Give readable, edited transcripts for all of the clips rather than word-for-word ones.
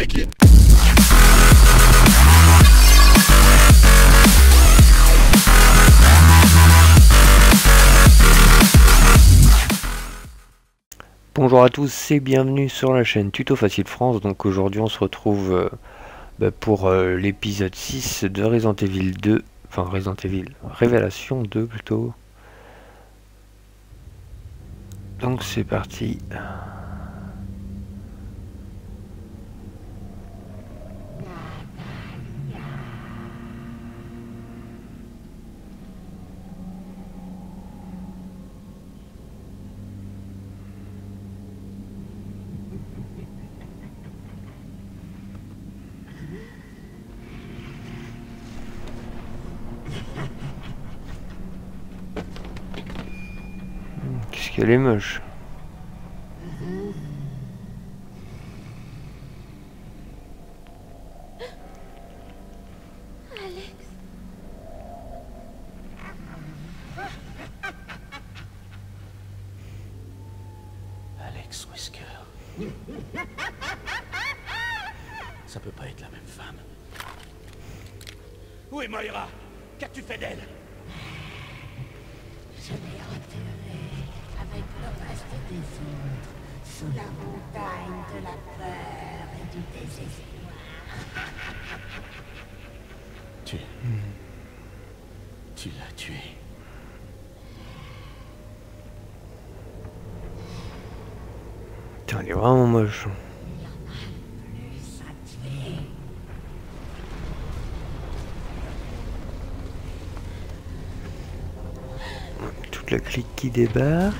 Check it. Bonjour à tous et bienvenue sur la chaîne Tuto Facile France. Donc aujourd'hui on se retrouve pour l'épisode 6 de Resident Evil 2, enfin Resident Evil Revelation 2 plutôt. Donc c'est parti. Elle est moche. Alex. Alex Wesker. Ça peut pas être la même femme. Où est Moira? Qu'as-tu fait d'elle? Je l'ai retrouvée. Avec le reste des autres, sous la montagne de la peur et du désespoir. Tu l'as tué. Putain, il est vraiment moche. Le clic qui débarque.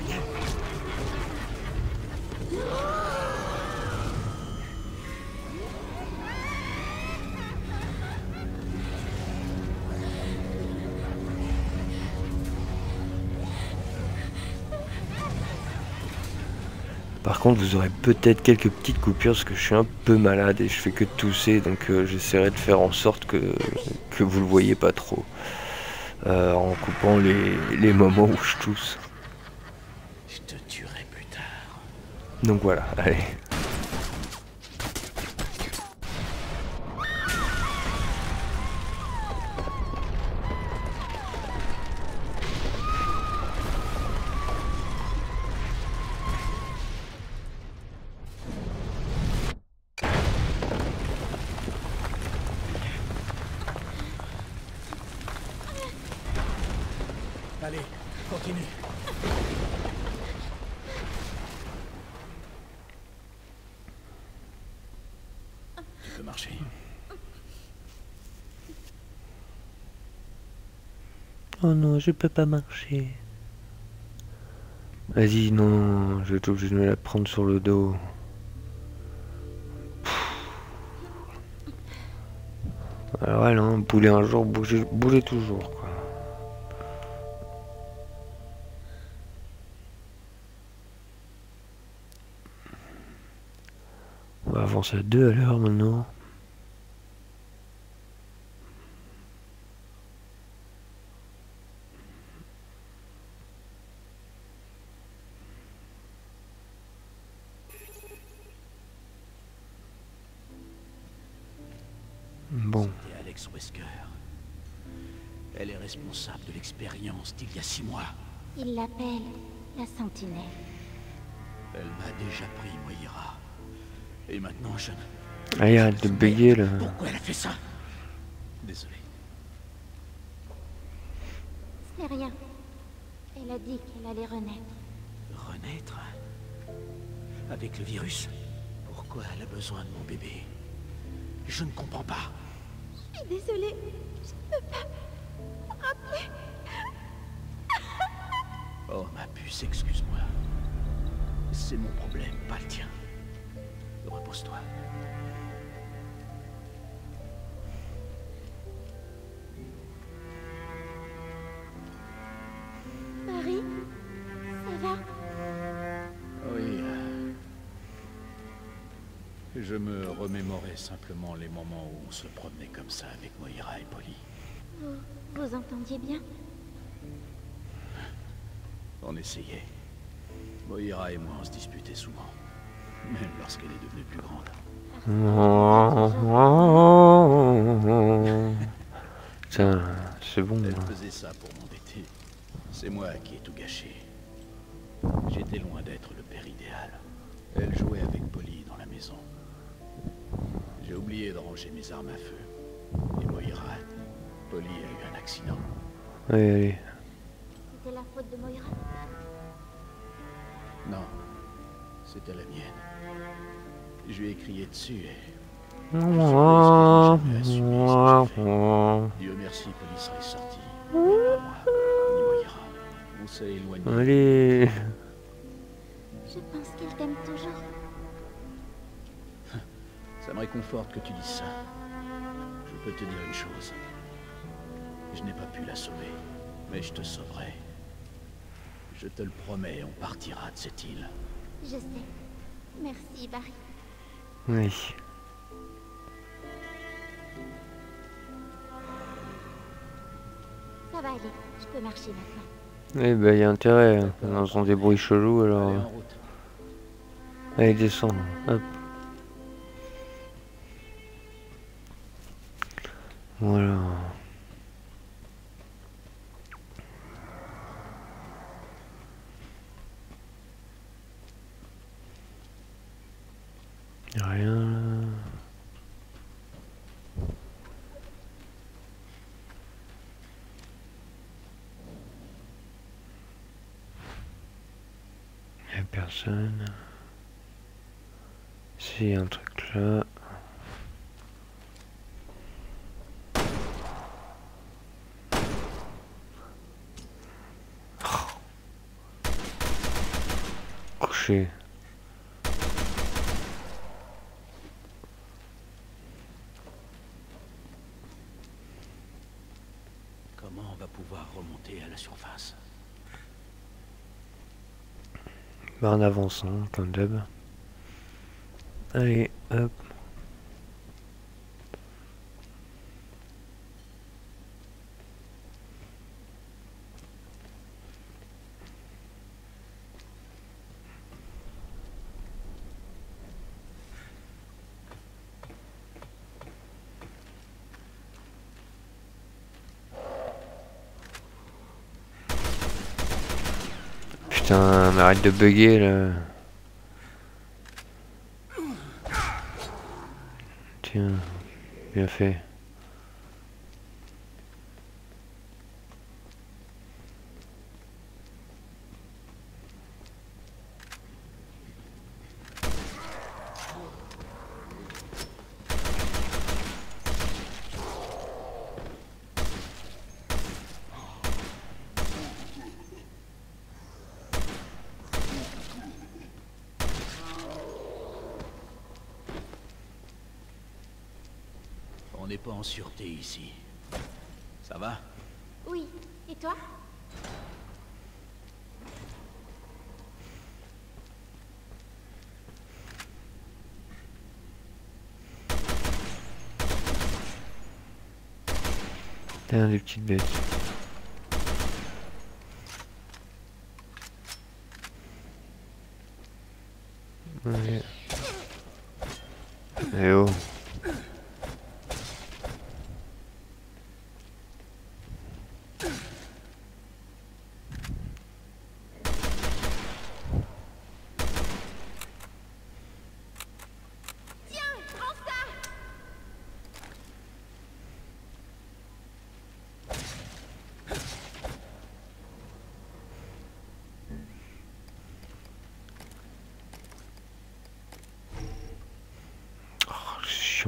Par contre, vous aurez peut-être quelques petites coupures parce que je suis un peu malade et je fais que tousser, donc j'essaierai de faire en sorte que vous le voyez pas trop. En coupant les moments où je tousse. Je te tuerai plus tard. Donc voilà, allez. Allez, continue. Tu peux marcher. Oh non, je peux pas marcher. Vas-y, non, je vais être obligé de me la prendre sur le dos. Pff. Alors voilà, hein, bouler un jour, bouger toujours, quoi. On va avancer à 2 à l'heure maintenant. Bon. C'était Alex Wesker. Elle est responsable de l'expérience d'il y a 6 mois. Il l'appelle la Sentinelle. Elle m'a déjà pris, Moira. Et maintenant, je... Allez, arrête de bégayer, là. Pourquoi elle a fait ça? Désolé. Ce n'est rien. Elle a dit qu'elle allait renaître. Renaître? Avec le virus? Pourquoi elle a besoin de mon bébé? Je ne comprends pas. Je suis désolée. Je ne peux pas me rappeler. Oh, ma puce, excuse-moi. C'est mon problème, pas le tien. Repose-toi. Barry, ça va? Oui. Je me remémorais simplement les moments où on se promenait comme ça avec Moira et Polly. Vous entendiez bien? On essayait. Moira et moi, on se disputait souvent. Même lorsqu'elle est devenue plus grande. Oh. Tiens, c'est bon. Elle faisait ça pour m'embêter. C'est moi qui ai tout gâché. J'étais loin d'être le père idéal. Elle jouait avec Polly dans la maison. J'ai oublié de ranger mes armes à feu. Et Moira, Polly a eu un accident. Allez, allez. C'était la faute de Moira? Non, c'était la mienne. Je lui ai crié dessus et... Dieu merci, Polly serait sortie. Ni moi, ni Moira. On s'est éloigné. Allez. Je pense qu'elle t'aime toujours. Ça me réconforte que tu dises ça. Je peux te dire une chose. Je n'ai pas pu la sauver, mais je te sauverai. Je te le promets, on partira de cette île. Je sais. Merci, Barry. Oui. Ça va aller, je peux marcher maintenant. Eh ben, il y a intérêt. On entend des bruits chelous, alors... Allez, descends. Hop. Voilà. Rien là. Il n'y a personne. Si, il y a un truc là. Couché. Bah en avançant, comme d'hab. Allez, hop. Putain, mais arrête de bugger là. Tiens, bien fait. Pas en sûreté ici. Ça va? Oui. Et toi? Putain, les petites bêtes. Ouais. Eh oh.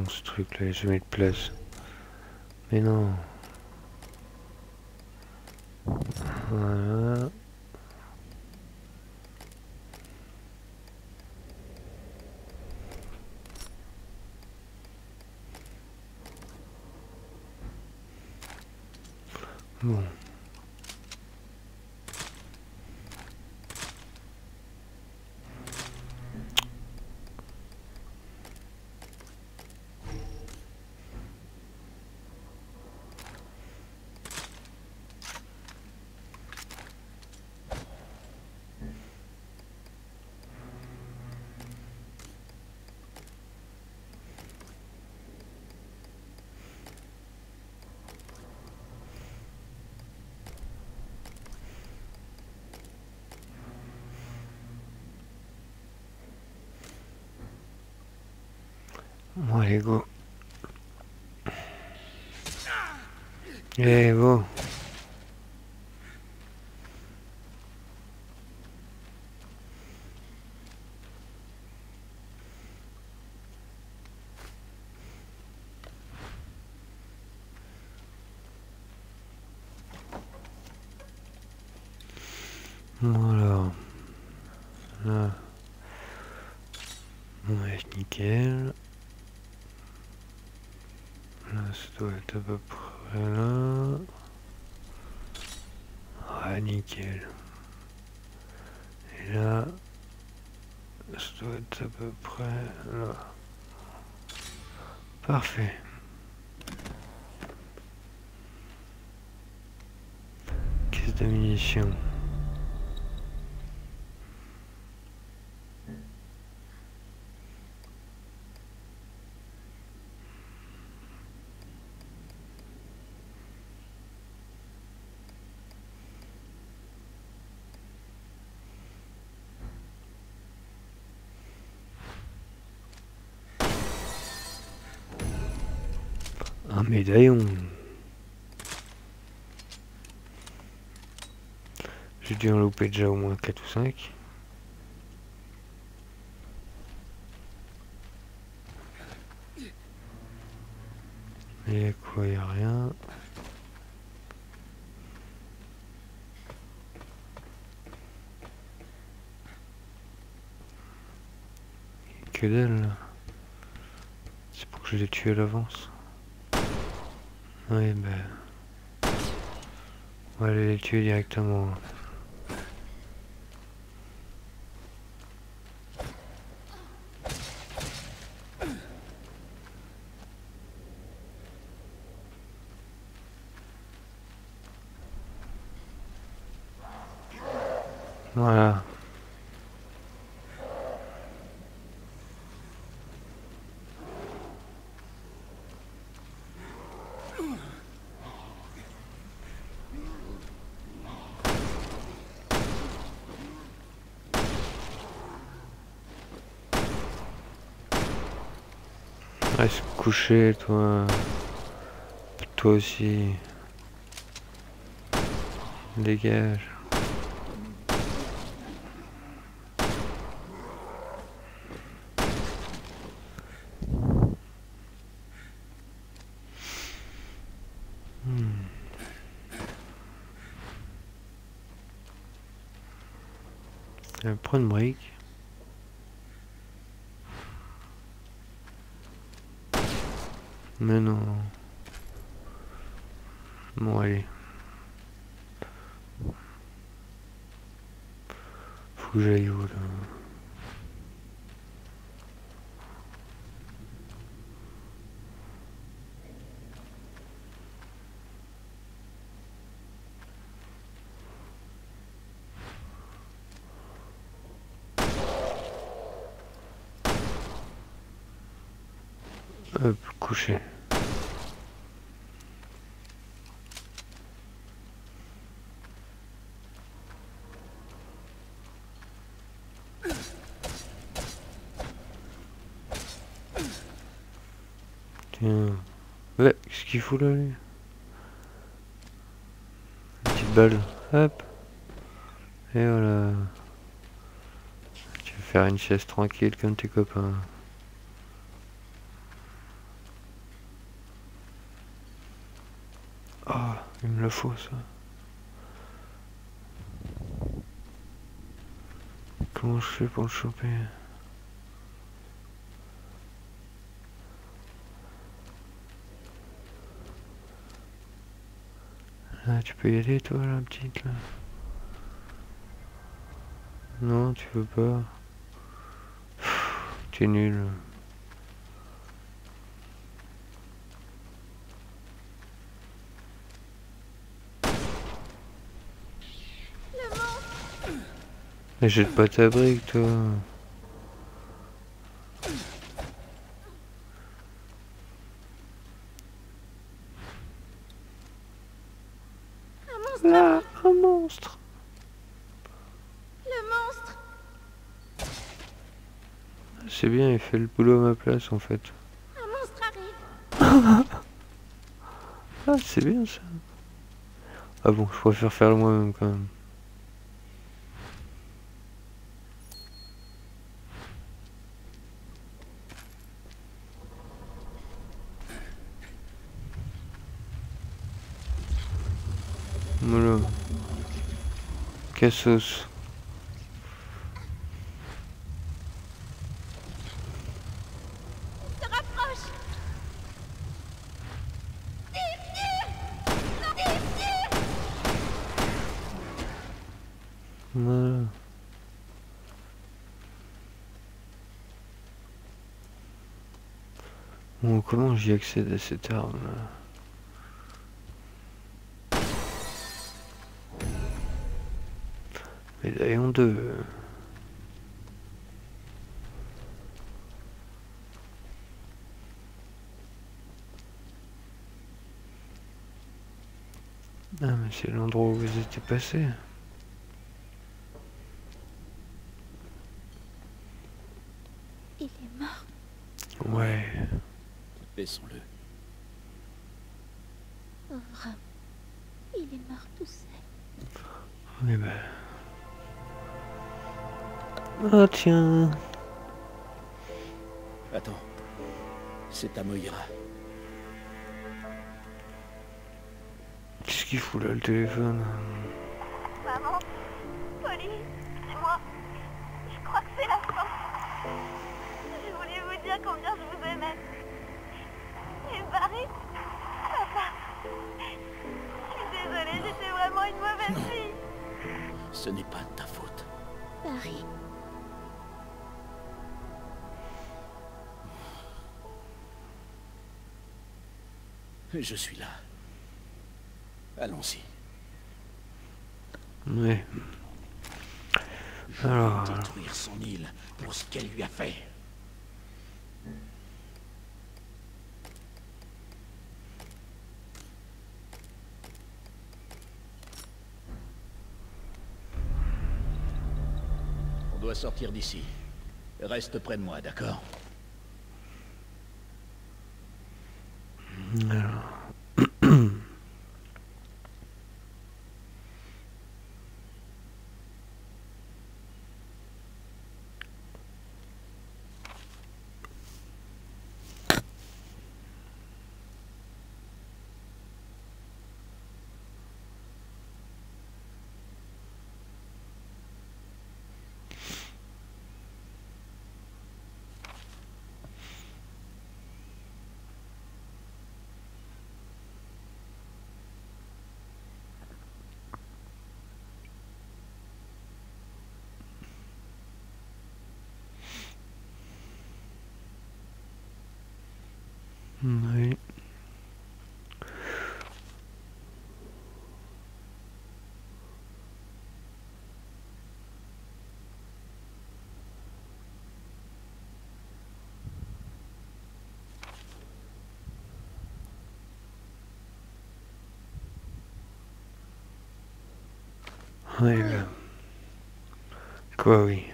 Ce truc là, je mets de place. Mais non. Voilà. Bon. Muori. Evo. Voilà. Là. Ouais, nickel. Là, ça doit être à peu près là. Ouais, nickel. Et là, ça doit être à peu près là. Parfait. Caisse de munitions. Médaillon. J'ai dû en louper déjà au moins 4 ou 5. Et quoi, y a rien. Y a que dalle là. C'est pour que je les tue à l'avance. Oui, ben... on va aller les tuer directement. Voilà. Reste couché, toi. Toi aussi. Dégage. Prends une brique. Mais non. Bon, allez. Faut que j'aille où, là? Hop, couché. Ouais, qu'est-ce qu'il fout là, lui? Une petite balle. Hop. Et voilà. Tu vas faire une chaise tranquille comme tes copains. Oh, il me le faut, ça. Comment je fais pour le choper? Là, tu peux y aller, toi, la petite, là? Non, tu veux pas. T'es nul. Mais jette pas ta brique, toi. Là, un monstre. Le monstre. C'est bien, il fait le boulot à ma place en fait. Ah, c'est bien ça. Ah bon, je préfère faire le moi-même quand même. Voilà. Cassos. Voilà. Bon, comment j'y accède à cette arme là? Médaillon 2. Ah mais c'est l'endroit où vous étiez passé. Ouais. Baissons-le. Pauvre. Il est mort tout seul. Eh ben. Ah tiens. Attends. C'est à Moira. Qu'est-ce qu'il fout là le téléphone? Maman. Pauline. Dis-moi. Je crois que c'est la fin. Je voulais vous dire combien je vous aimais. Et Barry, papa, je suis désolée, j'étais vraiment une mauvaise fille. Ce n'est pas de ta faute. Barry. Je suis là. Allons-y. Oui. Alors... détruire son île pour ce qu'elle lui a fait. On doit sortir d'ici. Reste près de moi, d'accord? Alors... oui. Oui. Quoi, oui.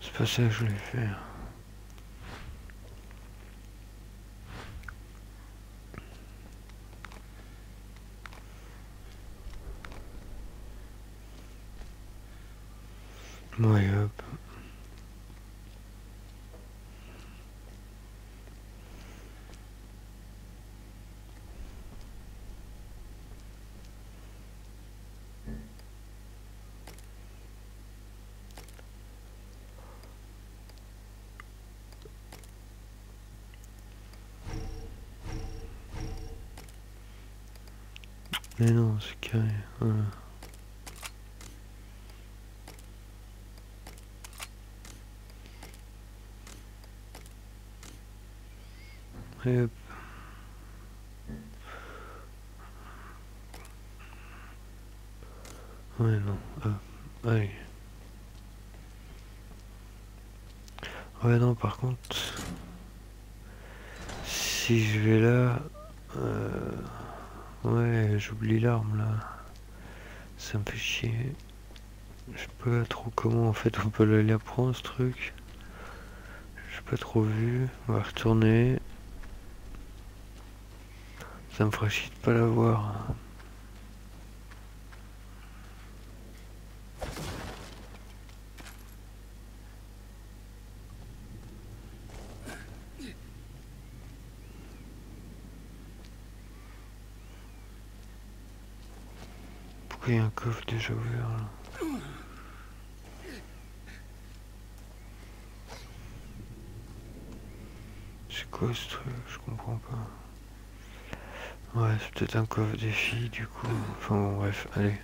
C'est pas ça que je voulais faire. Bon, et hop. Mais non, c'est carré. Voilà. Et hop. Ouais, non. Allez. Ouais, non, par contre... Si je vais là... Ouais, j'oublie l'arme, là. Ça me fait chier. Je sais pas trop comment, en fait, on peut aller la prendre, ce truc. J'ai pas trop vu. On va retourner. Ça me fera chier de pas la voir. Il y a un coffre déjà ouvert là. C'est quoi ce truc? Je comprends pas. Ouais, c'est peut-être un coffre des filles du coup. Enfin bon, bref, allez.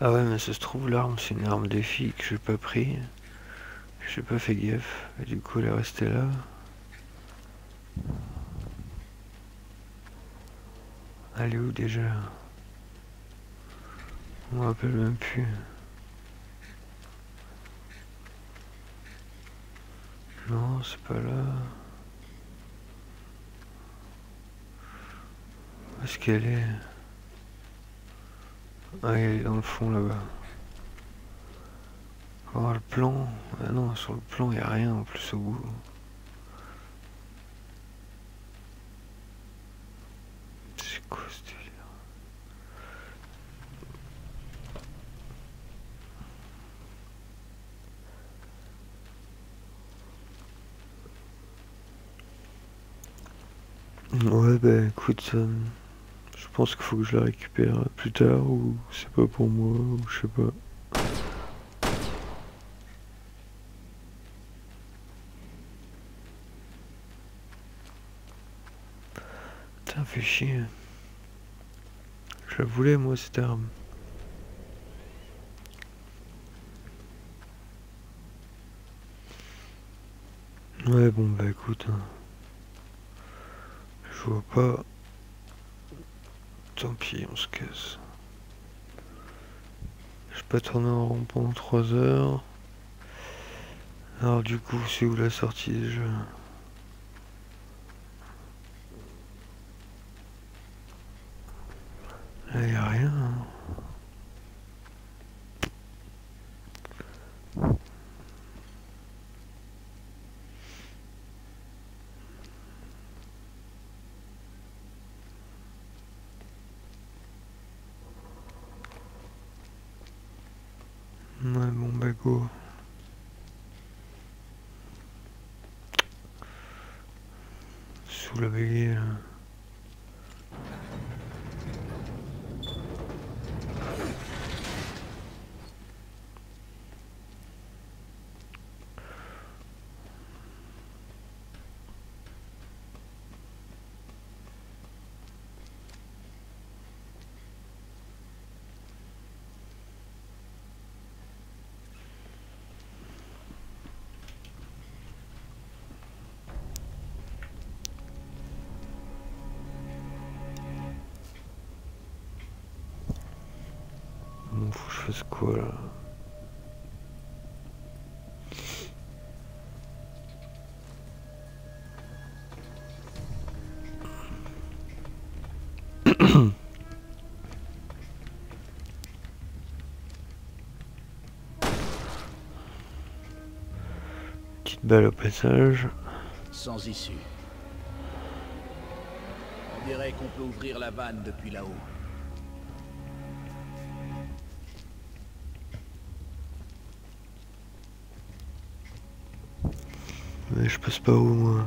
Ah ouais, mais ça se trouve l'arme, c'est une arme des filles que j'ai pas pris. J'ai pas fait gaffe. Et du coup, elle est restée là. Elle est où déjà? Je me rappelle même plus. Non, c'est pas là. Où est-ce qu'elle est? Ah, elle est dans le fond là-bas. On va voir le plan. Ah non, sur le plan, il n'y a rien en plus au bout. Ouais, bah écoute, je pense qu'il faut que je la récupère plus tard, ou c'est pas pour moi, ou je sais pas. Putain, fais chier. Je la voulais, moi, cette arme. Ouais, bon, bah écoute... Je vois pas. Tant pis, on se casse. Je vais pas tourner en rond pendant 3 heures. Alors du coup, c'est où la sortie déjà? Là, y a rien. Hein. Ouais, bon bah go. Sous la bégaye là. Faut que je fasse quoi là? Petite balle au passage. Sans issue. On dirait qu'on peut ouvrir la vanne depuis là-haut. Mais je passe pas où moi?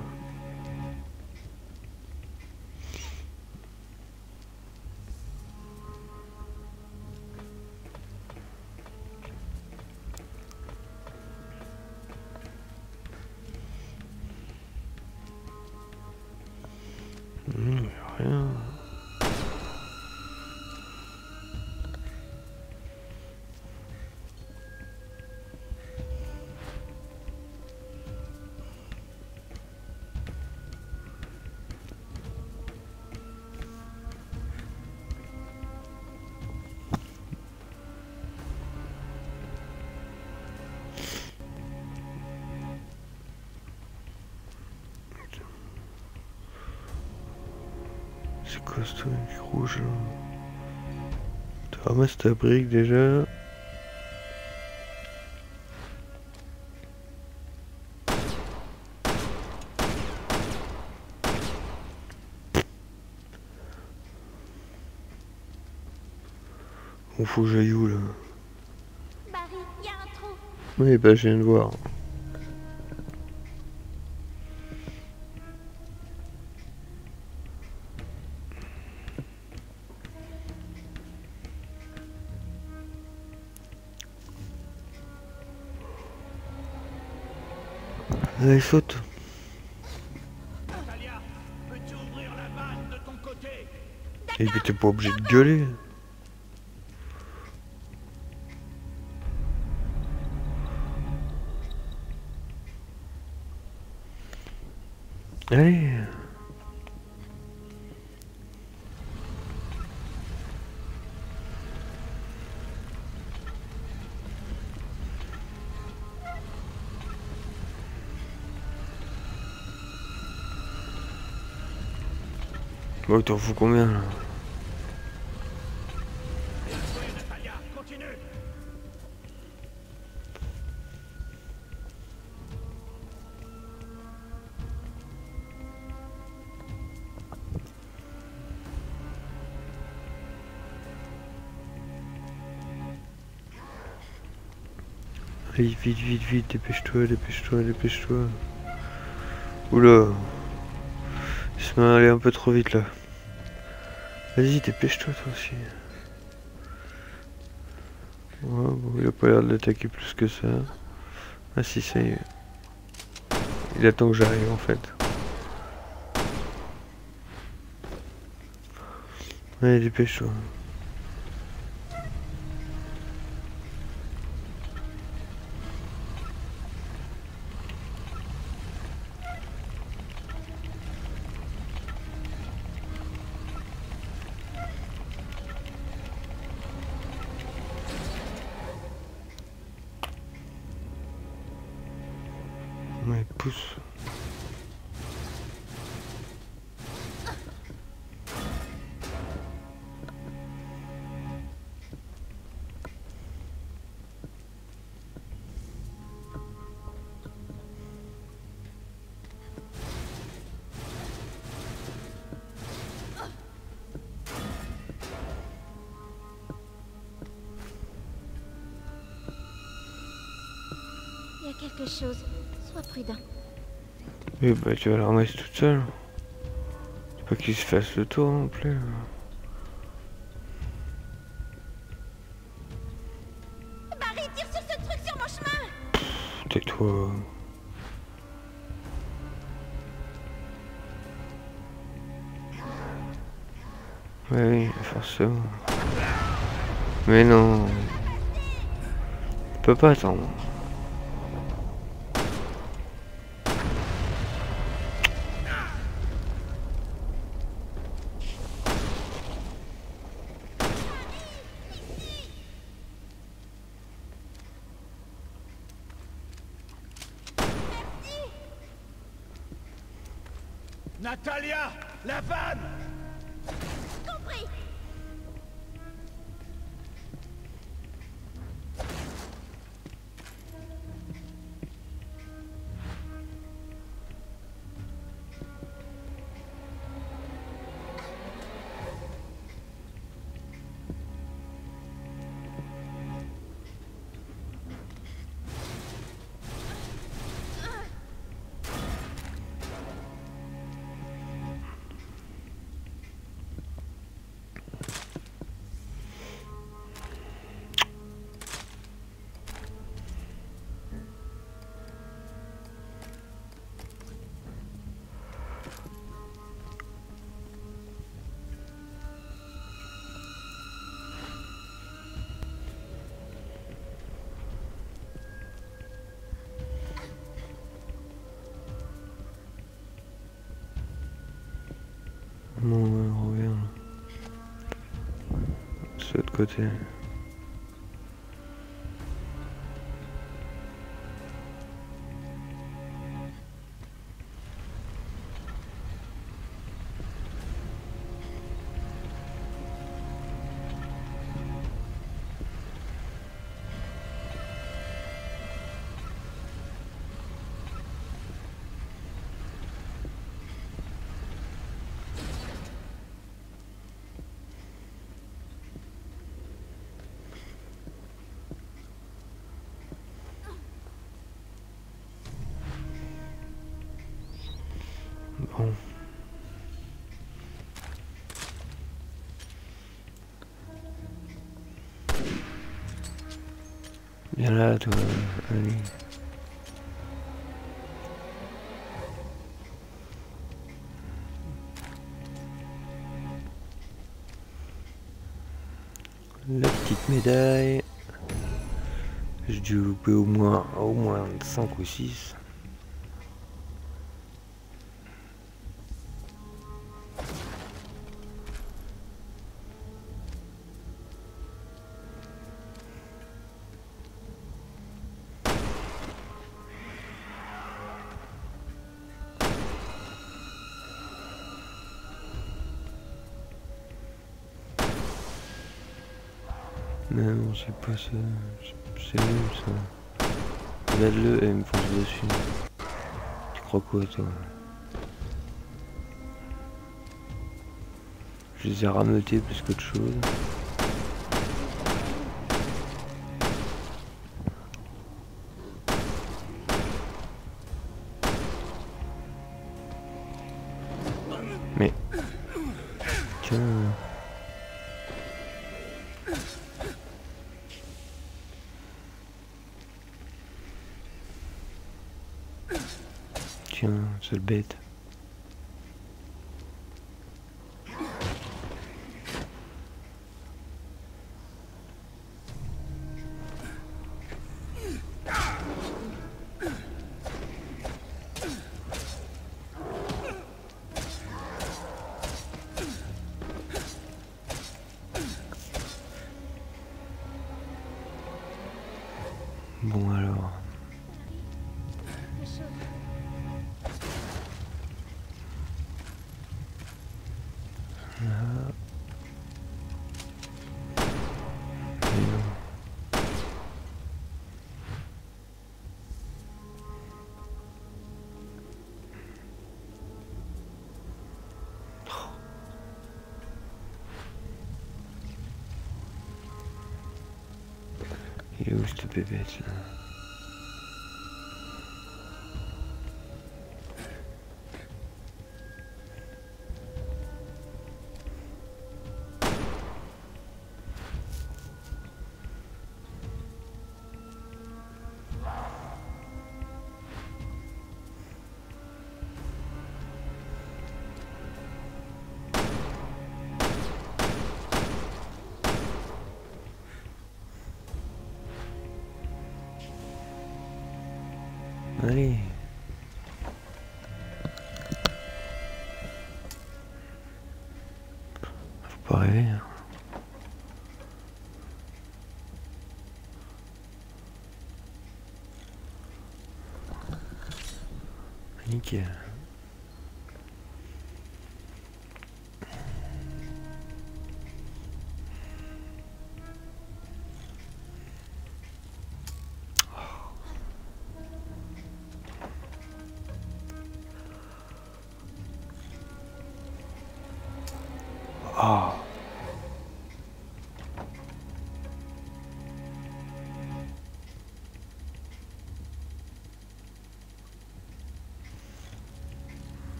C'est quoi ce truc rouge là? Tu ramasses ta brique déjà. On faut que j'aille où là? Barry, il y a un trou. Oui, bah je viens de voir. Allez, saute. Natalia, peux-tu ouvrir la vanne de ton côté? Et puis t'es pas obligé de gueuler. Allez. Oh, t'en fous combien là? Allez, vite, vite, vite, dépêche-toi, dépêche-toi, dépêche-toi. Oula, il se met à aller un peu trop vite là. Vas-y, dépêche-toi toi aussi. Ouais, bon, il a pas l'air de l'attaquer plus que ça. Ah si, ça y est. Il attend que j'arrive en fait. Allez, dépêche-toi. Ouais, pousse. Il y a quelque chose. Sois prudent. Oui, bah tu vas la ramasser toute seule. C'est pas qu'il se fasse le tour non plus. Barry, tire sur ce truc sur mon chemin. Tais-toi. Oui, forcément. Mais non. On peut pas attendre. Natalia, la vanne! Compris! Non, reviens. C'est de l'autre côté. Viens là, toi. Allez. La petite médaille. J'ai dû louper au moins 5 ou 6. Non, c'est pas ça, c'est même ça. Regarde-le et il me fonce dessus. Tu crois quoi toi? Je les ai rameutés plus qu'autre chose. Mais... Tiens... Seule bête. Bon alors... Il est où cette bébête là? Allez. Faut pas rêver. Hein. Nickel. Oh.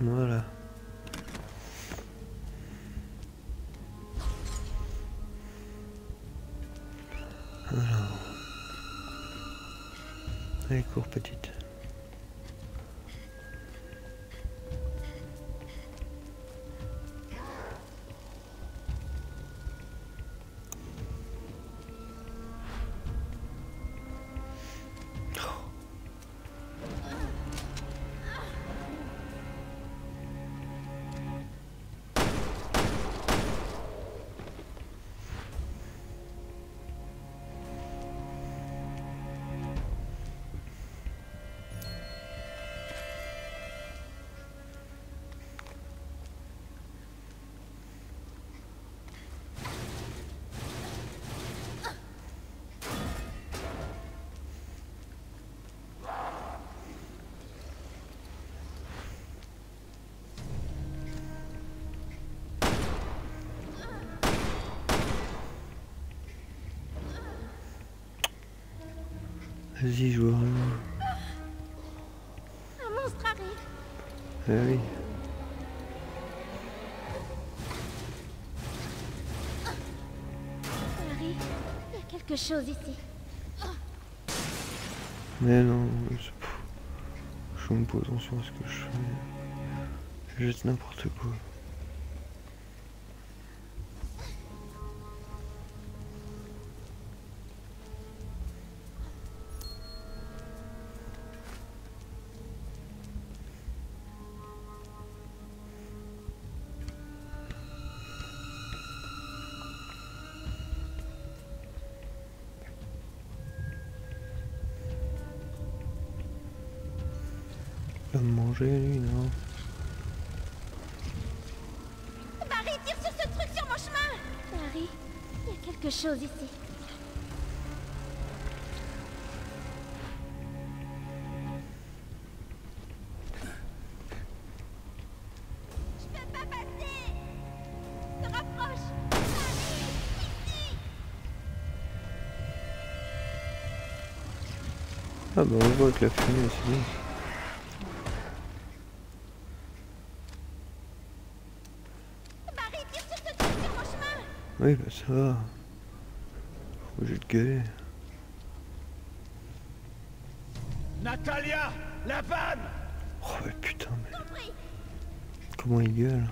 Voilà. Alors... Allez, cours petite. Vas-y, je vois. oui. Marie, il y a quelque chose ici. Mais non, je me pose attention à ce que je fais. Je jette n'importe quoi. Manger lui, non. Barry, tire sur ce truc sur mon chemin. Barry, il y a quelque chose ici. Je peux pas passer. Te rapproche. Barry, ici. Ah bah on voit que la fumée aussi. Oui, bah ça va. Faut juste gueuler. Natalia, la vanne! Oh, mais putain, mais. Compris. Comment il gueule?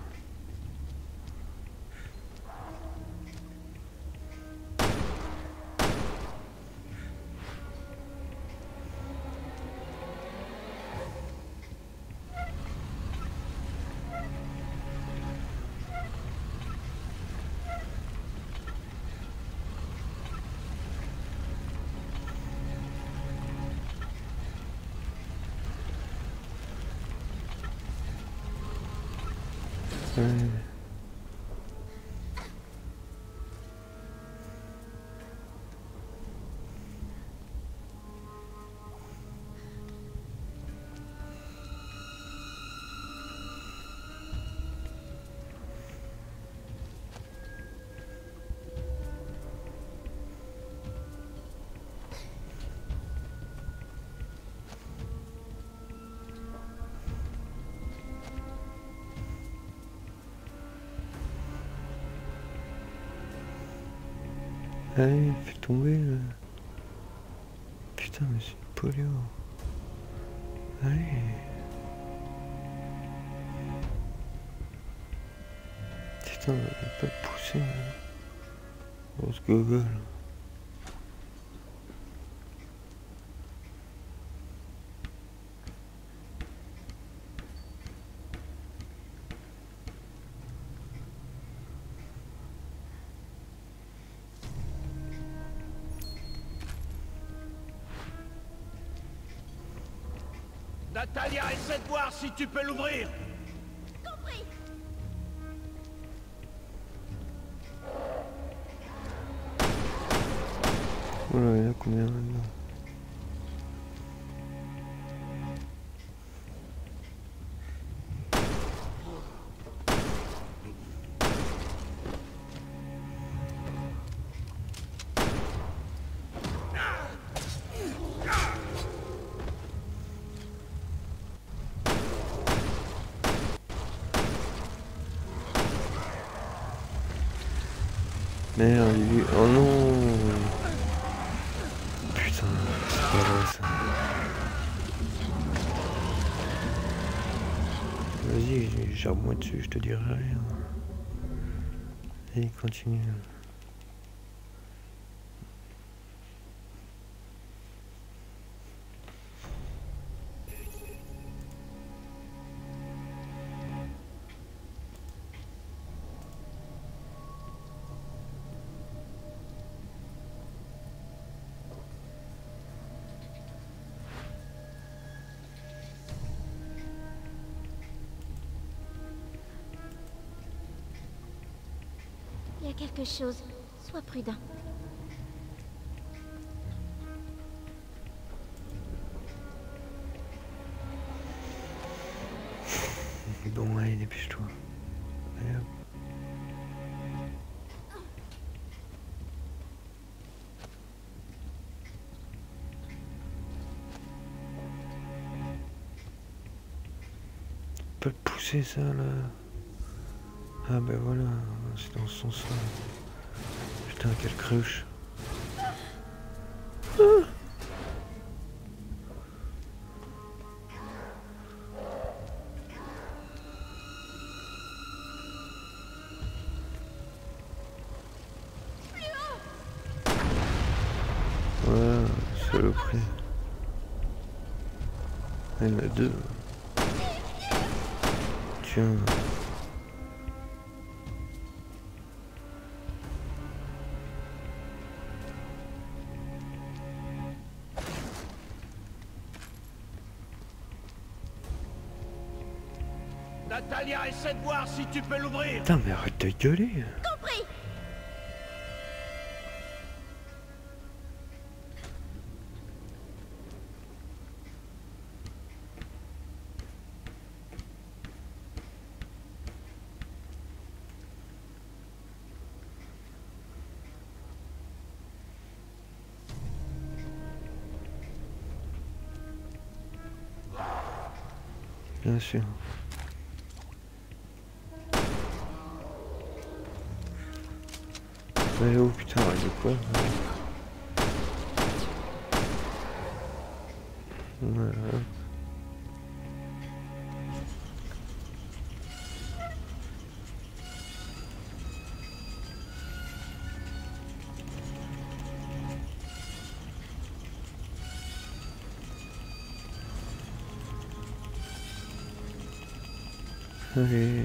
Allez, fais tomber là. Putain, mais c'est du polio. Allez. Putain, on va pas le pousser là. On se gogole. Natalia, essaie de voir si tu peux l'ouvrir. Compris. Oh là, il y a combien là? Merde, il est... Oh non! Putain, c'est pas vrai ça. Vas-y, gerbe-moi dessus, je te dirai rien. Allez, continue. Il y a quelque chose, sois prudent. Bon, allez, dépêche-toi. pas le pousser ça là. Ah ben voilà, c'est dans ce sens là. Putain quelle cruche. Ah. Voilà, saloperie. Elle en a deux. Tiens. Natalia, essaie de voir si tu peux l'ouvrir. Putain, mais arrête de gueuler. Compris. Bien sûr. Mais oh putain, il y a quoi? Voilà. Allez.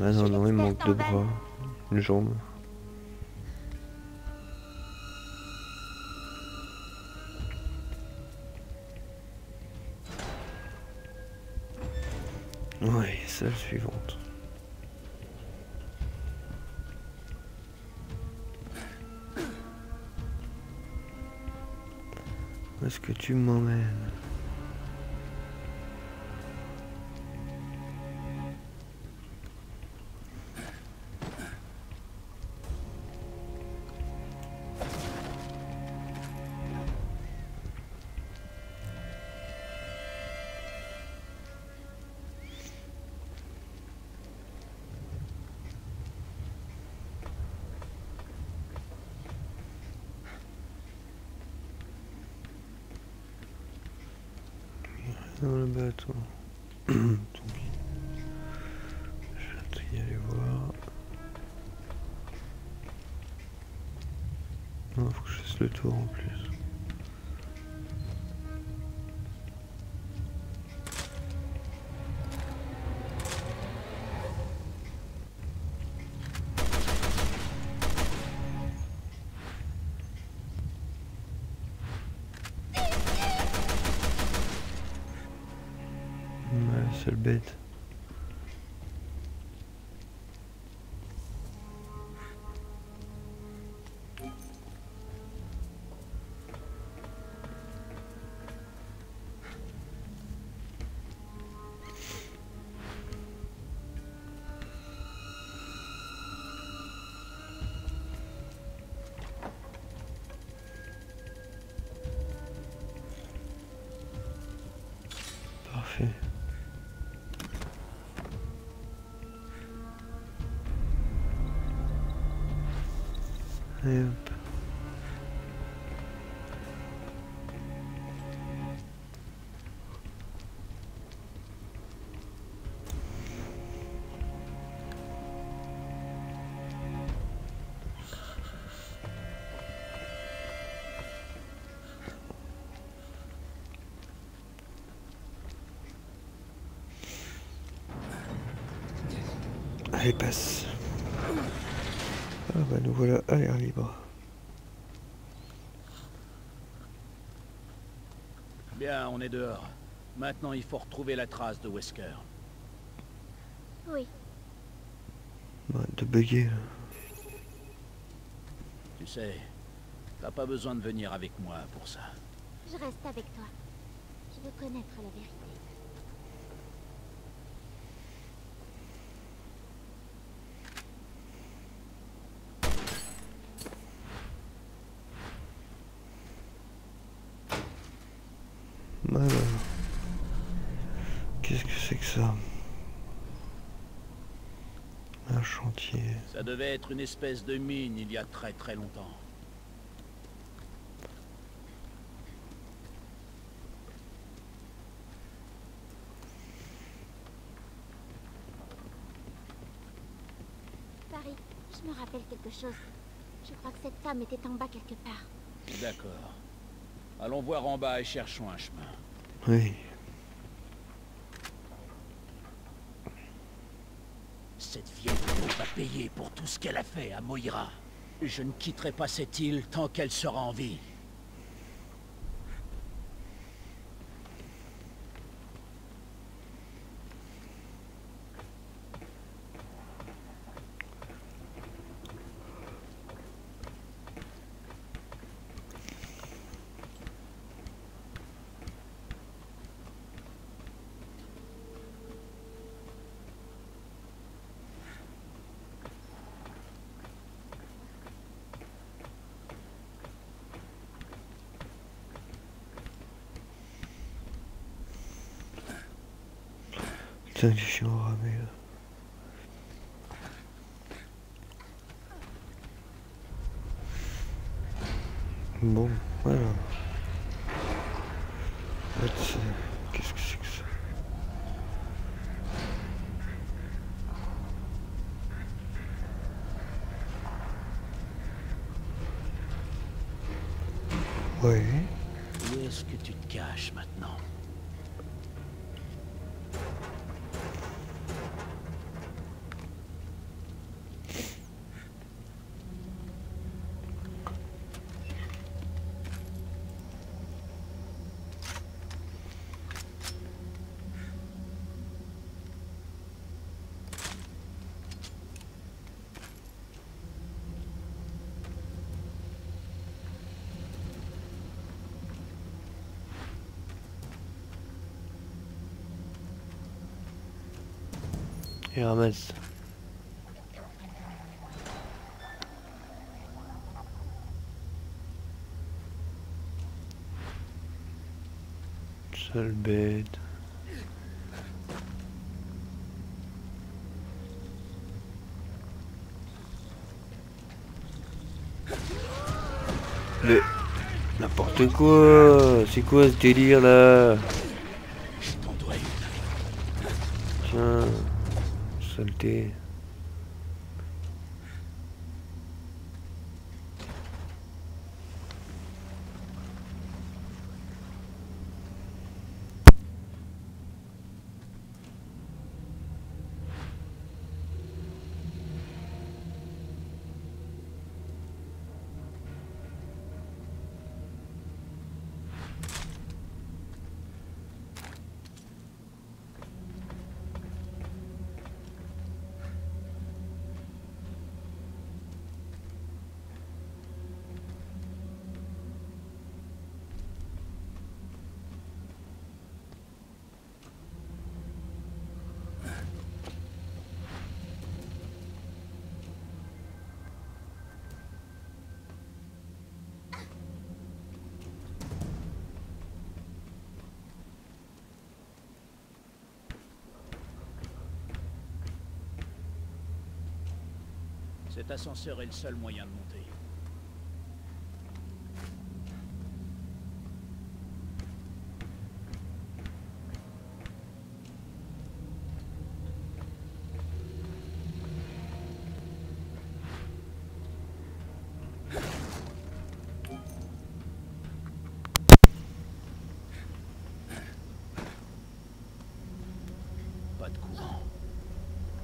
Ah non, non, il manque deux bras, une jambe. Ouais, salle suivante. Où est-ce que tu m'emmènes ? Dans le bateau. Tant pis. Je vais y aller voir. Non, faut que je fasse le tour en plus. Seule bête. Parfait. Et hop. Allez, passe. Ah bah nous voilà à l'air libre. Bien, on est dehors. Maintenant, il faut retrouver la trace de Wesker. Oui. Bah, de bugger là. Tu sais, t'as pas besoin de venir avec moi pour ça. Je reste avec toi. Je veux connaître la vérité. Alors. Qu'est-ce que c'est que ça? Un chantier. Ça devait être une espèce de mine il y a très très longtemps. Barry, je me rappelle quelque chose. Je crois que cette femme était en bas quelque part. D'accord. Allons voir en bas et cherchons un chemin. Oui. Cette vieille va payer pour tout ce qu'elle a fait à Moira. Je ne quitterai pas cette île tant qu'elle sera en vie. Putain, du chien au ramé là. Bon, voilà. Qu'est-ce que c'est que ça? Oui. Où est-ce que tu te caches maintenant? Et ramasse. Seul bête. Mais n'importe quoi. C'est quoi ce délire là? Tiens. Saleté. Cet ascenseur est le seul moyen de monter. Pas de courant.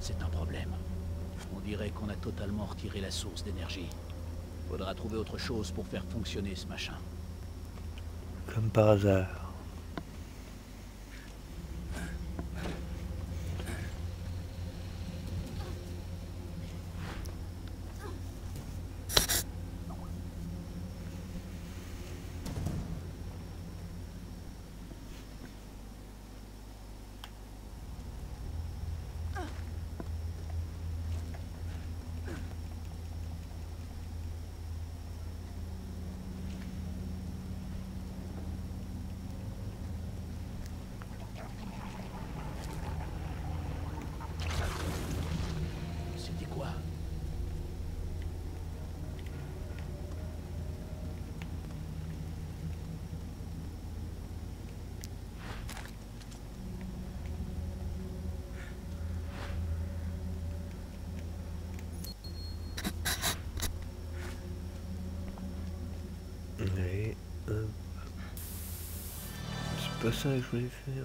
C'est un problème. On dirait qu'on a totalement retiré la source d'énergie. Faudra trouver autre chose pour faire fonctionner ce machin. Comme par hasard. pas ça que je voulais faire.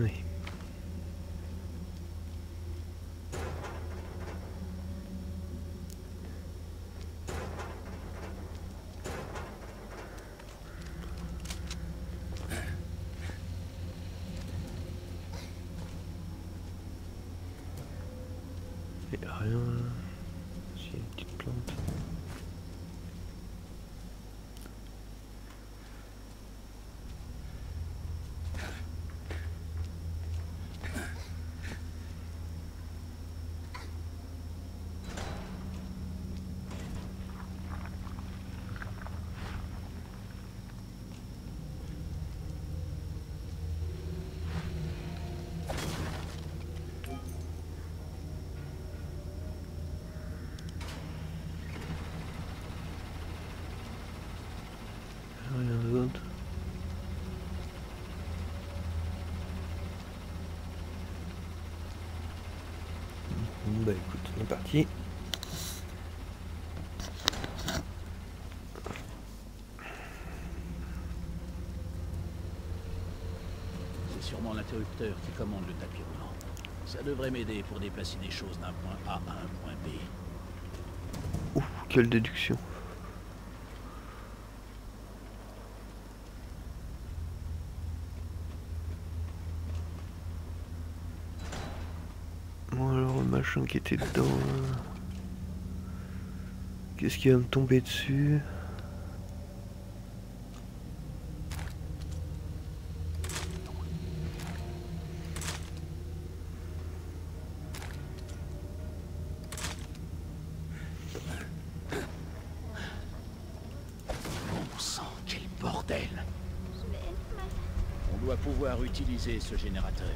Oui. Il n'y a rien là. S'il y a une petite plante. Bah écoute, on est parti. C'est sûrement l'interrupteur qui commande le tapis roulant. Ça devrait m'aider pour déplacer des choses d'un point A à un point B. Ouf, quelle déduction. Qui était dedans. Qu'est-ce qui va me tomber dessus? Bon sang, quel bordel! On doit pouvoir utiliser ce générateur.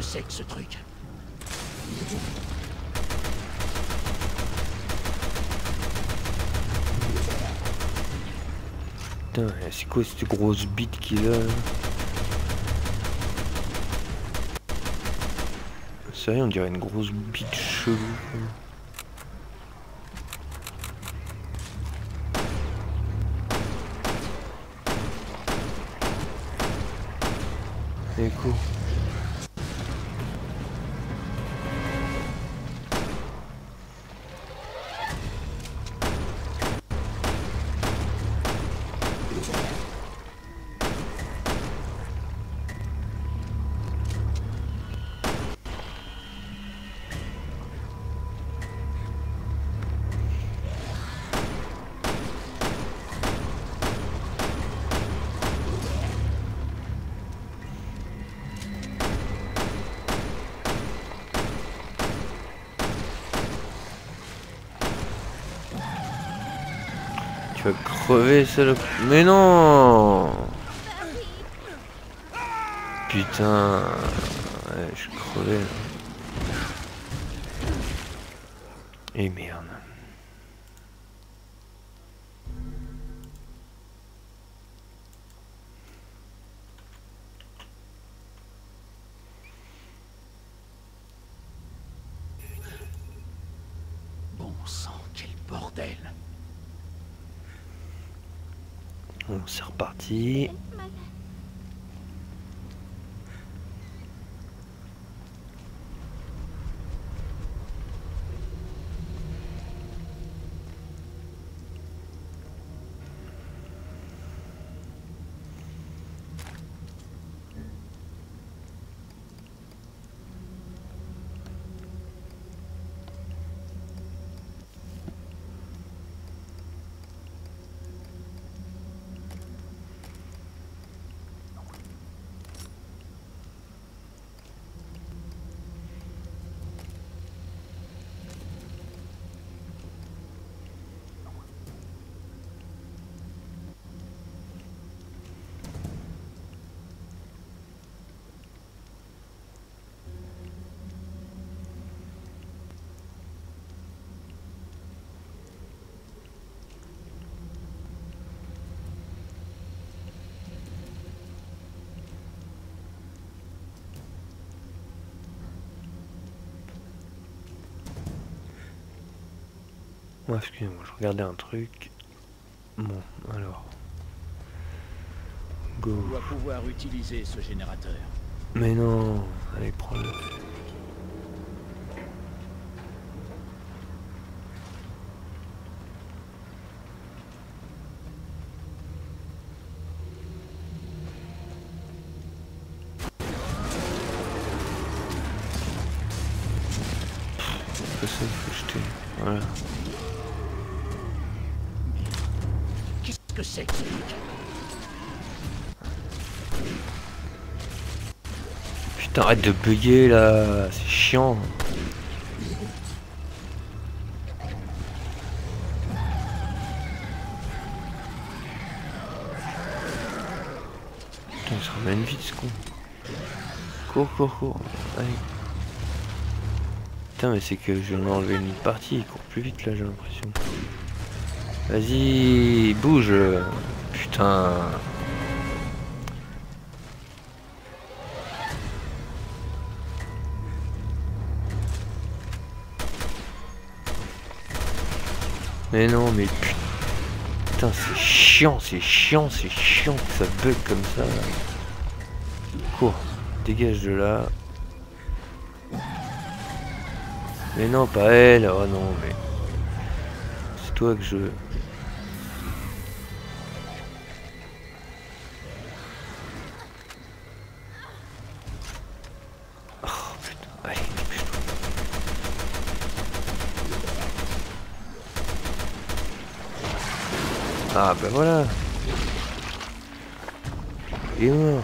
C'est que ce truc. Putain, c'est quoi cette grosse bite qu'il a? Sérieux, on dirait une grosse bite chelou. C'est cool. Tu vas crever, salope. Mais non! Putain. Ouais, je suis crevé là. Et merde. Bon sang, quel bordel. Bon, c'est reparti. Oh, excusez-moi, je regardais un truc. Bon, alors. Go. On doit pouvoir utiliser ce générateur. Mais non, allez, prends-le. Qu'est-ce que faut jeter? Voilà. C'est que putain, arrête de bugger là, c'est chiant. Putain, il se ramène vite ce con. Cours, cours, cours. Allez. Putain, mais c'est que je vais enlever une partie, il court plus vite là, j'ai l'impression. Vas-y, bouge. Putain. Mais non, mais putain, c'est chiant que ça bug comme ça. Cours, dégage de là. Mais non, pas elle. Oh non, mais c'est toi que je... Ah ben voilà. Il est mort.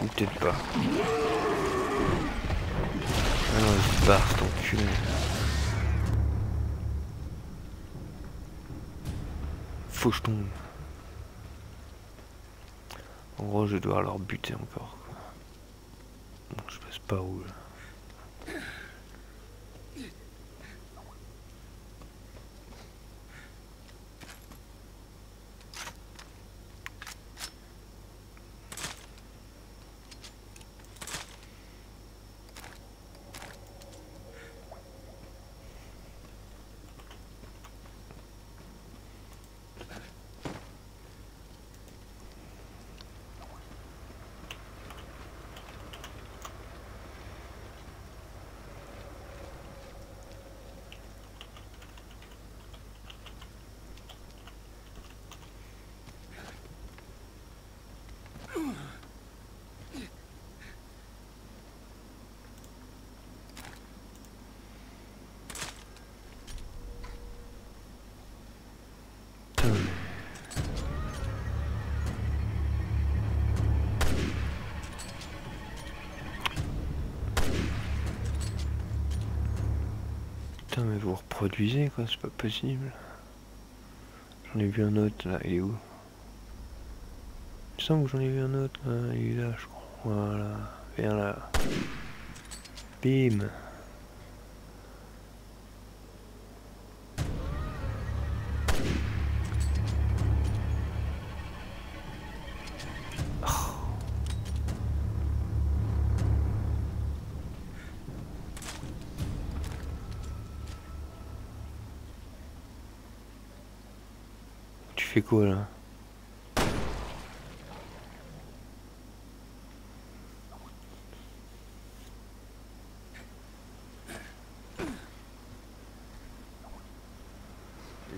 Ou peut-être pas. Ah non, il se barre ton cul. Faut que je tombe. En gros, je dois leur buter encore. Bon, je passe pas où là. Mais vous reproduisez quoi, c'est pas possible. J'en ai vu un autre là, il est où? Il me semble que j'en ai vu un autre là, il est là je crois. Voilà, viens là. Bim. Fais quoi là?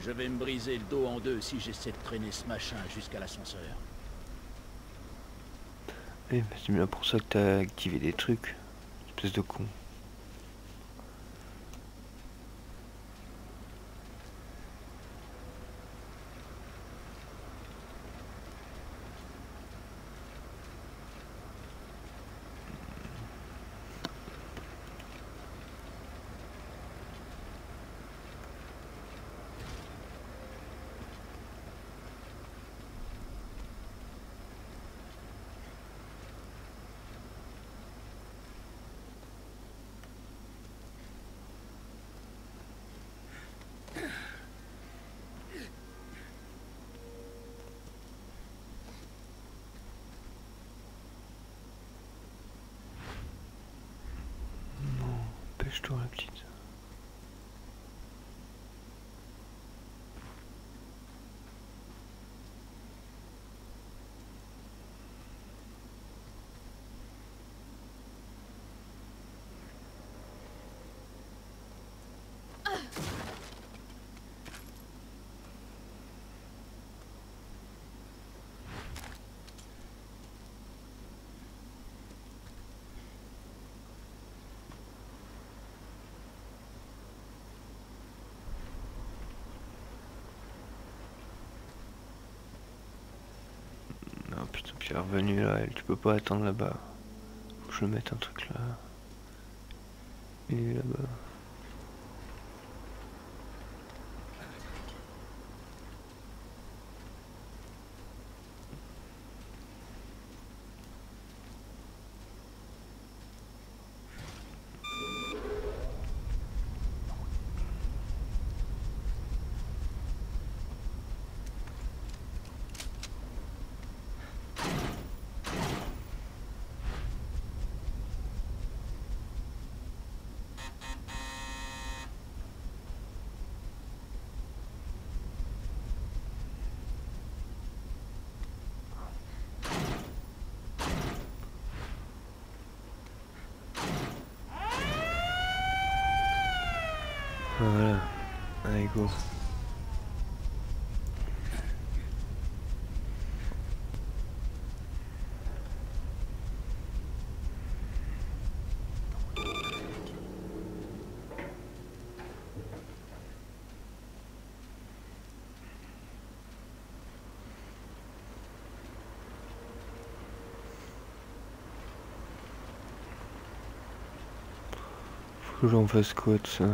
Je vais me briser le dos en deux si j'essaie de traîner ce machin jusqu'à l'ascenseur. Eh ben c'est bien pour ça que t'as activé des trucs, espèce de con. Toi la petite. Putain, puis elle est revenue là, tu peux pas attendre là-bas. Faut que je mette un truc là. Il est là-bas. Voilà, allez go. Faut que j'en fasse quoi de ça?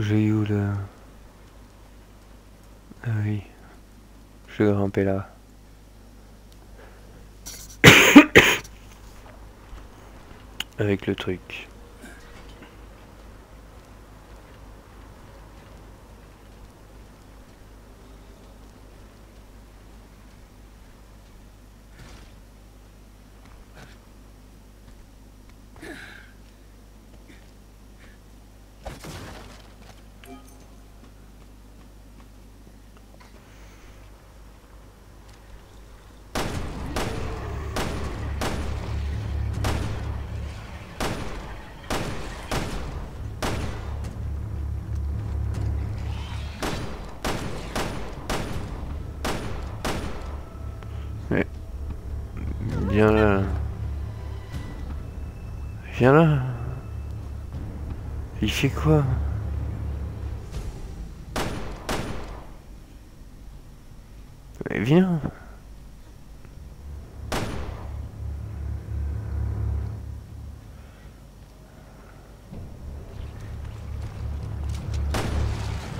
J'ai eu là. Ah oui. Je vais grimper là. Avec le truc. Ouais. Viens là. Viens là. Il fait quoi? Mais viens.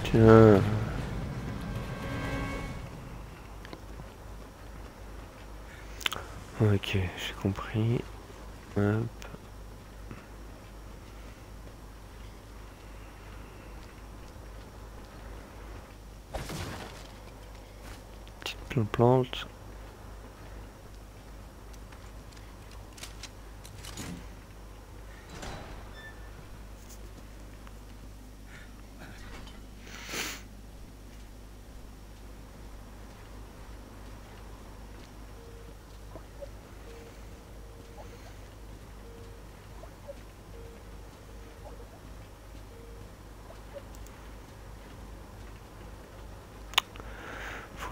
Tiens. Ok, j'ai compris. Hop. Petite plante.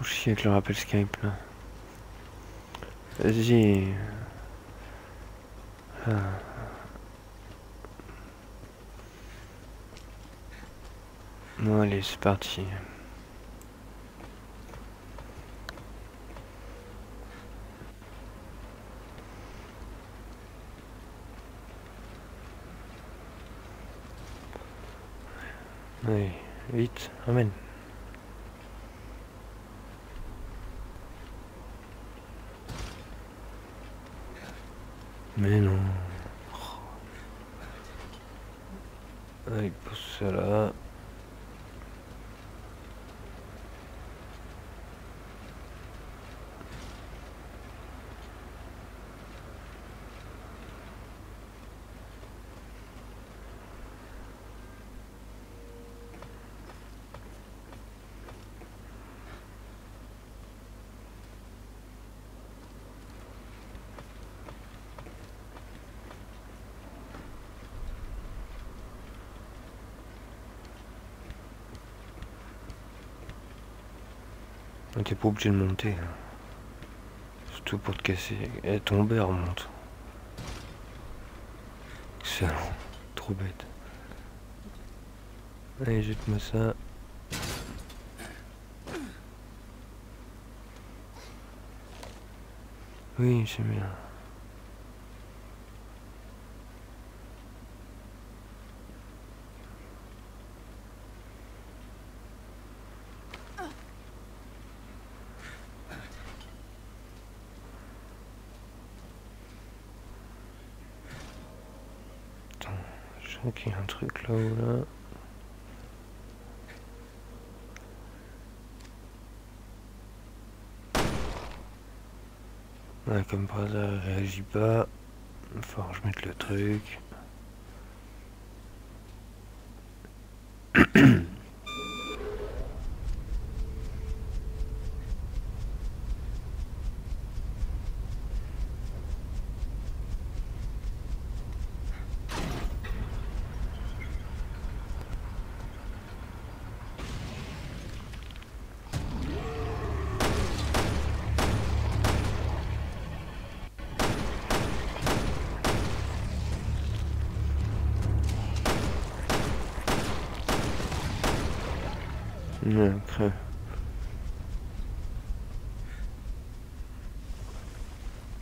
Chier avec le rappel Skype là. Vas-y. Ah. Bon allez, c'est parti. Allez, vite, ramène. Mais non. Allez, pousse ça là. T'es pas obligé de monter. Surtout pour te casser. Elle est tombée, elle remonte. Excellent. Trop bête. Allez, jette-moi ça. Oui, c'est bien. Ok, un truc là-haut, là. Ouais, comme par hasard, il réagit pas. Il faut que je mette le truc.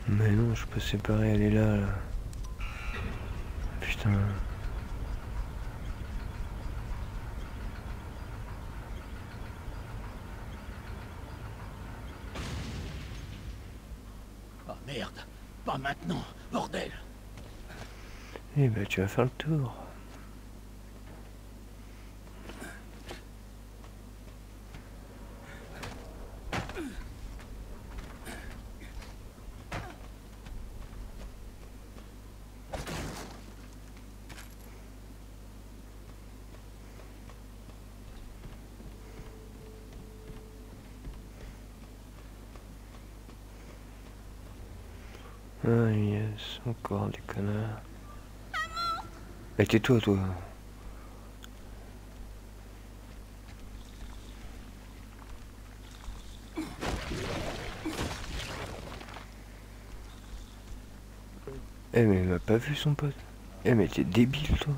Mais non, je peux séparer, elle est là, là. Putain. Oh merde, pas maintenant, bordel. Eh ben tu vas faire le tour. Ah yes, encore des connards. Maman, tais-toi, toi. Eh mais il m'a pas vu son pote. Eh mais t'es débile toi.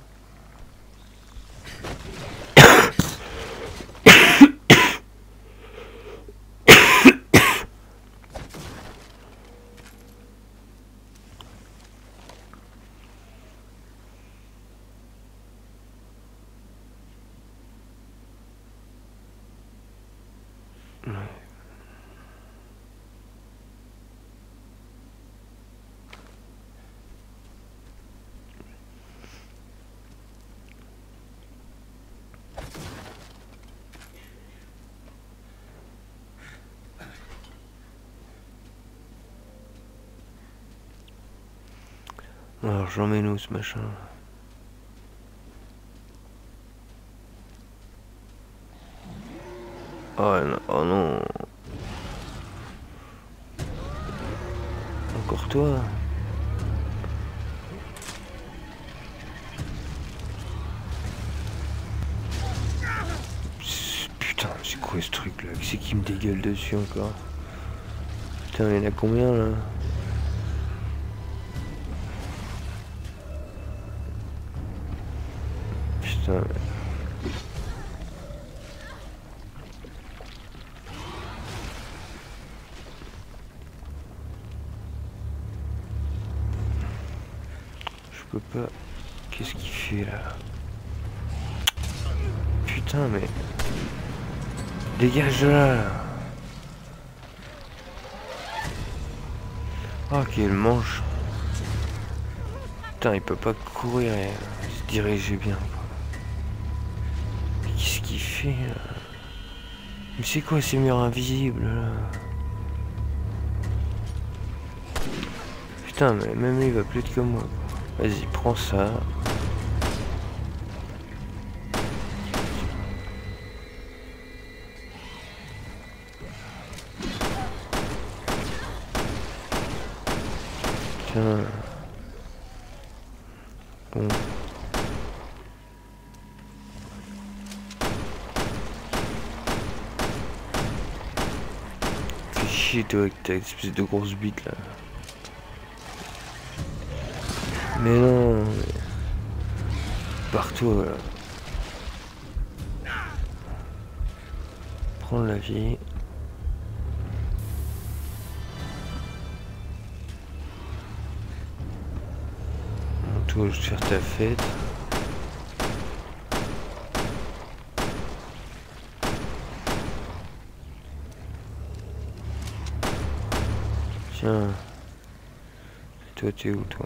Alors j'emmène où ce machin? Oh non, oh non. Encore toi? Putain, c'est quoi ce truc là? C'est qui me dégueule dessus encore? Putain, il y en a combien là? Putain. Je peux pas... Qu'est-ce qu'il fait là? Putain mais... Dégage de là, là. Oh quelle manche. Putain il peut pas courir et se diriger bien. Mais c'est quoi ces murs invisibles là? Putain mais même lui il va plus vite que moi. Vas-y prends ça. Putain. Bon. Toi avec ta espèce de grosse bite là. Mais non. Partout là. Prends la vie. Toi je vais faire ta fête. Tiens. Et toi t'es où toi?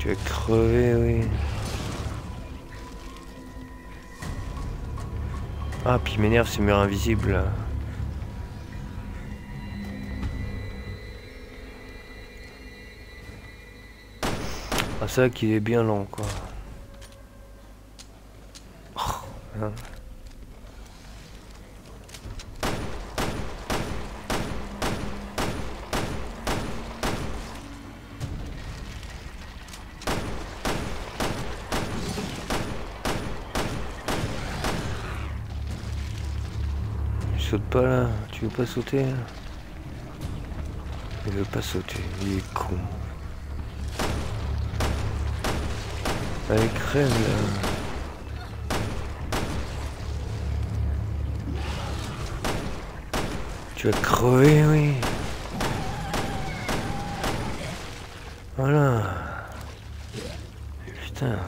Tu vas crever, oui. Ah, puis il m'énerve ces murs invisibles là. Ah, ça qu'il est bien lent quoi. Oh, hein. Saute pas là, tu veux pas sauter là? Il veut pas sauter, il est con. Allez crève là. Tu vas crever, oui. Voilà. Putain.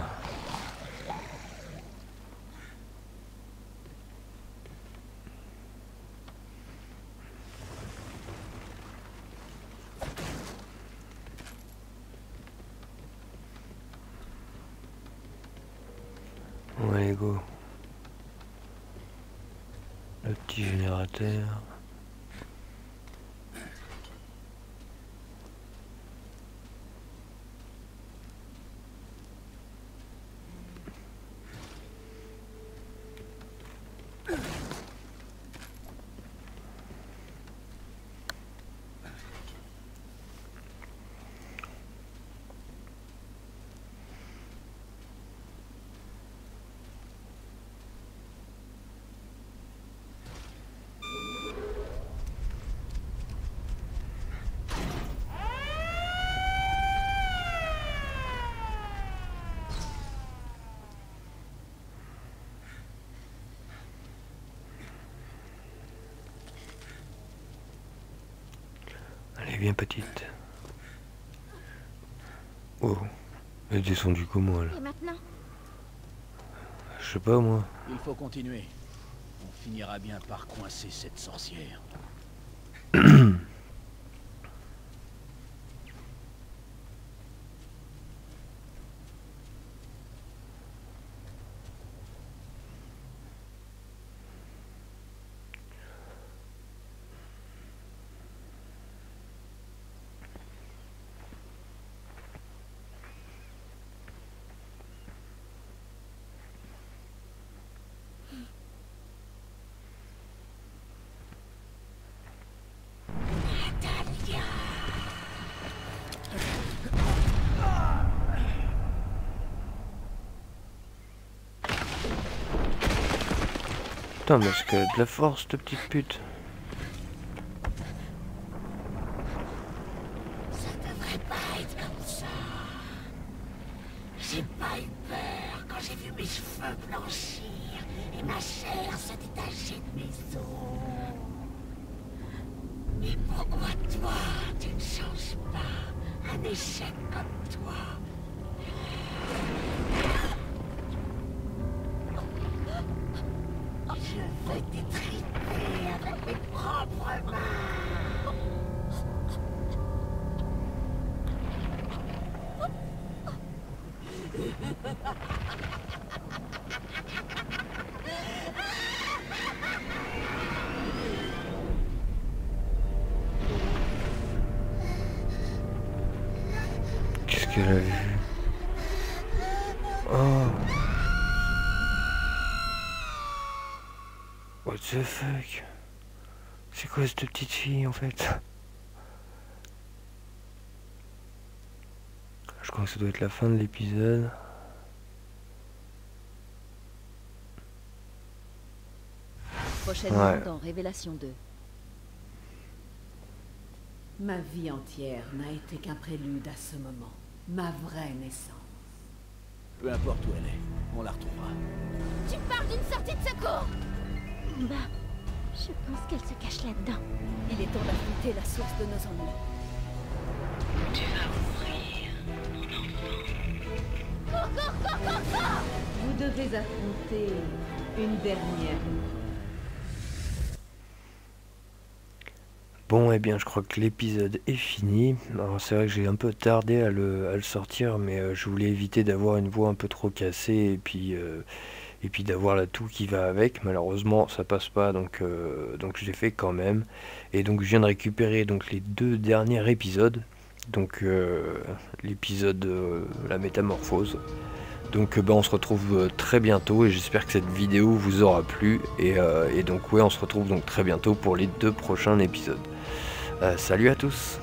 Allez go. Le petit générateur. bien petite. Oh, elle est descendue comment elle? Je sais pas moi. Il faut continuer. On finira bien par coincer cette sorcière. Putain, parce que de la force, cette petite pute. Ça devrait pas être comme ça. J'ai pas eu peur quand j'ai vu mes cheveux blanchir et ma chair se détacher de mes os. Mais pourquoi toi, tu ne changes pas? Un échec comme toi. Qu'est-ce qu'elle a vu? Oh. What the fuck? C'est quoi cette petite fille en fait? Je crois que ça doit être la fin de l'épisode. Prochainement dans Révélation 2. Ma vie entière n'a été qu'un prélude à ce moment. Ma vraie naissance. Peu importe où elle est, on la retrouvera. Tu parles d'une sortie de secours? Bah, je pense qu'elle se cache là-dedans. Il est temps d'affronter la source de nos ennuis. Tu vas mourir, mon enfant. Cours, cours, cours, cours, cours! Vous devez affronter une dernière. Bon, eh bien, je crois que l'épisode est fini. Alors, c'est vrai que j'ai un peu tardé à le sortir, mais je voulais éviter d'avoir une voix un peu trop cassée et puis d'avoir la toux qui va avec. Malheureusement, ça passe pas, donc je l'ai fait quand même. Et donc, je viens de récupérer donc les deux derniers épisodes. Donc, l'épisode La Métamorphose. Donc bah, on se retrouve très bientôt et j'espère que cette vidéo vous aura plu et donc ouais, on se retrouve donc très bientôt pour les deux prochains épisodes. Salut à tous!